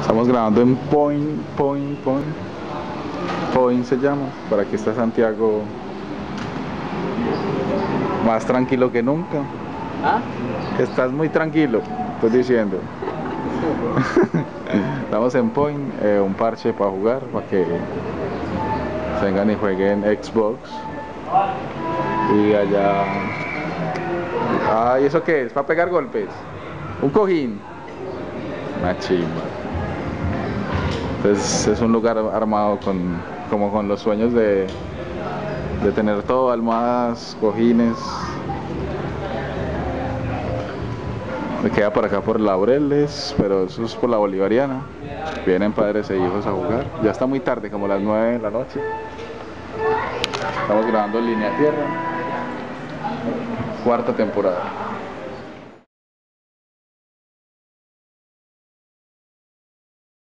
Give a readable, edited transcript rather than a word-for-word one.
Estamos grabando en Point se llama. Por aquí está Santiago, más tranquilo que nunca. ¿Ah? Estás muy tranquilo, estoy diciendo. Estamos en Point, un parche para jugar, para que vengan y jueguen Xbox. Y allá... Ay, ¿eso qué es? ¿Para pegar golpes? Un cojín. Una chimba. Entonces es un lugar armado como con los sueños de tener todo, almohadas, cojines. Me queda por acá por Laureles, pero eso es por la Bolivariana. Vienen padres e hijos a jugar. Ya está muy tarde, como las 9 de la noche. Estamos grabando Línea Tierra, cuarta temporada.